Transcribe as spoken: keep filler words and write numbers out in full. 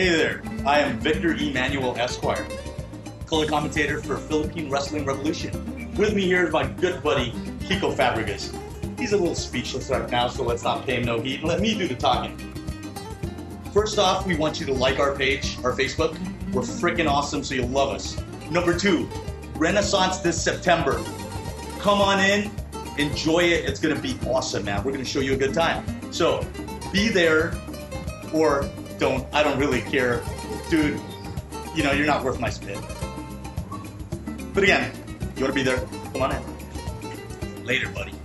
Hey there, I am Victor E. Manuel Esquire, color commentator for Philippine Wrestling Revolution. With me here is my good buddy, Kiko Fabrigas. He's a little speechless right now, so let's not pay him no heed and let me do the talking. First off, we want you to like our page, our Facebook. We're freaking awesome, so you'll love us. Number two, Renaissance this September. Come on in, enjoy it. It's gonna be awesome, man. We're gonna show you a good time. So be there or don't, I don't really care. Dude, you know, you're not worth my spit. But again, you wanna be there, come on in. Later, buddy.